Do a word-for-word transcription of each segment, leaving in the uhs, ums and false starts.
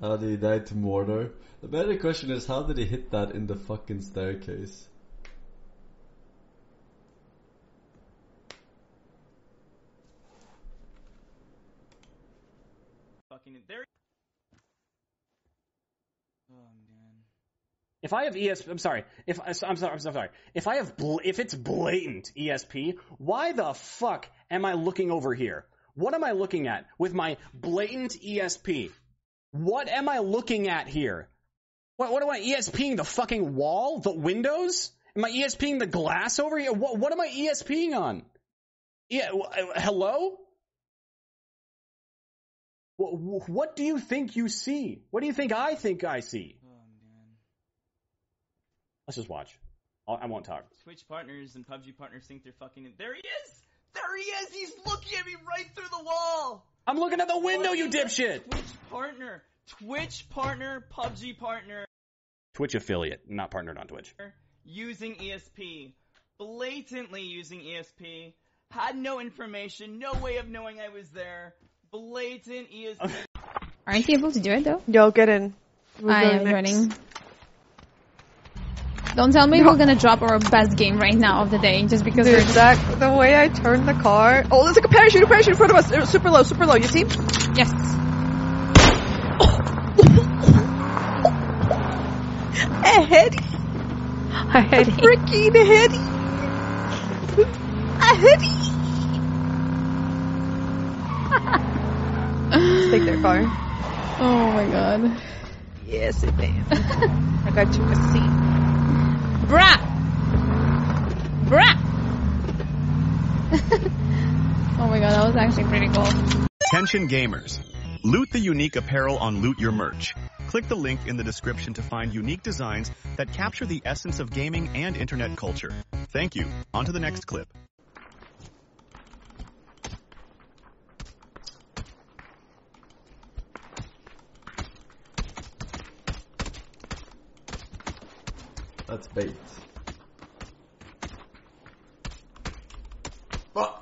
How did he die to mortar? The better question is, how did he hit that in the fucking staircase? Fucking there. Oh man. If I have E S P, I'm sorry. If I'm sorry, I'm sorry. If I have, bl if it's blatant E S P, why the fuck am I looking over here? What am I looking at with my blatant E S P? What am I looking at here? What, what am I ESPing? The fucking wall? The windows? Am I ESPing the glass over here? What, what am I ESPing on? Yeah, hello? What, what do you think you see? What do you think I think I see? Oh, man. Let's just watch. I'll, I won't talk. Twitch partners and P U B G partners think they're fucking... In. There he is! There he is! He's looking at me right through the wall! I'm looking at the window, you dipshit! Twitch partner! Twitch partner, P U B G partner. Twitch affiliate, not partnered on Twitch. Using E S P. Blatantly using E S P. Had no information, no way of knowing I was there. Blatant E S P. Aren't you able to do it, though? Yo, get in. We'll I am next. Running. Don't tell me we're gonna drop our best game right now of the day just because Dude, we're- that, the way I turned the car- Oh, there's like a parachute, a parachute in front of us! It was super low, super low, you see? Yes. A heady! A heady. A freaking heady! A heady! Take their car. Oh my god. Yes, it is. I got you a seat. Bruh! Bruh! Oh my god, that was actually pretty cool. Attention gamers. Loot the unique apparel on Loot Your Merch. Click the link in the description to find unique designs that capture the essence of gaming and internet culture. Thank you. On to the next clip. That's bait. Oh.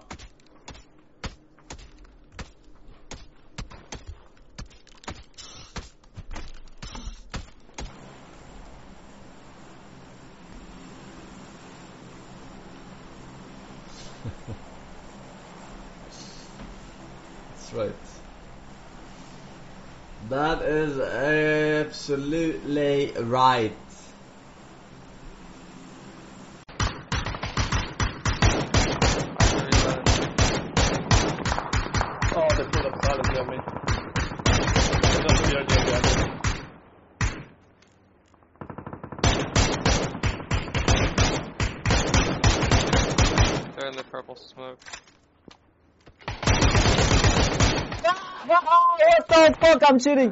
That's right. That is absolutely right. Smoke. Oh, what the fuck? I'm shooting.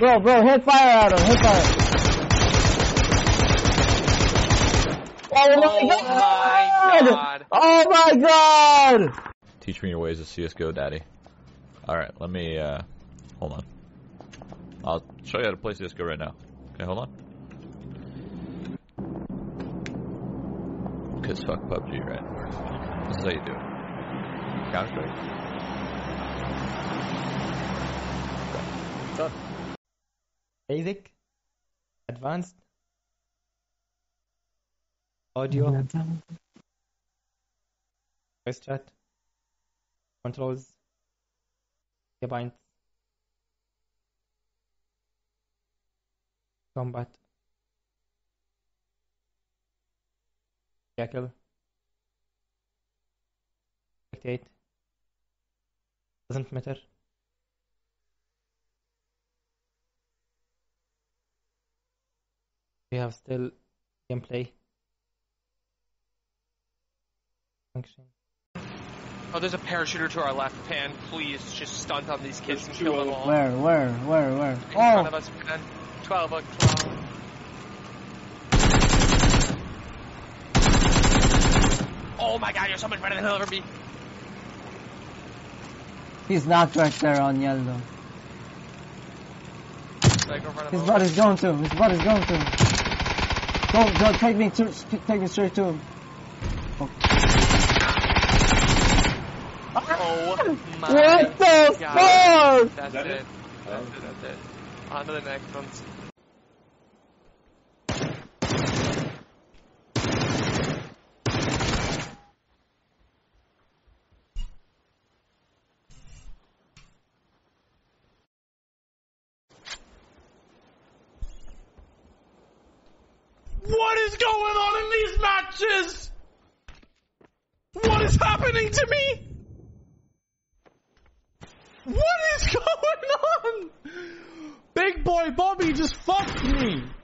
Bro, bro, hit fire at him. Hit fire. Oh my god. Oh my god. Teach me your ways of C S G O, daddy. Alright, let me, uh, hold on. I'll show you how to play C S G O right now. Okay, hold on. Cause fuck P U B G, right? This is how you do it. Counter-Strike. Done. Basic. Advanced. Audio. Voice chat. Controls. Combined. Combat. Jackal. Spectate. Doesn't matter. We have still gameplay. Function. Oh, there's a parachuter to our left, Pan. Please just stunt on these kids there's and kill them all. Where, where, where, where? In oh. front of us, Pan. twelve o'clock. Oh my god, you're so much better than he'll ever be. He's not right there on yellow. His body's going to him. His body's going to him. Don't, don't take me to, take me straight to him. Oh. Oh, Oh my what the God. Fuck? That's that it. it. That's it. That's it. On to the next one. What is going on in these matches? What is happening to me? What is going on? Big Boy Bobby just fucked me.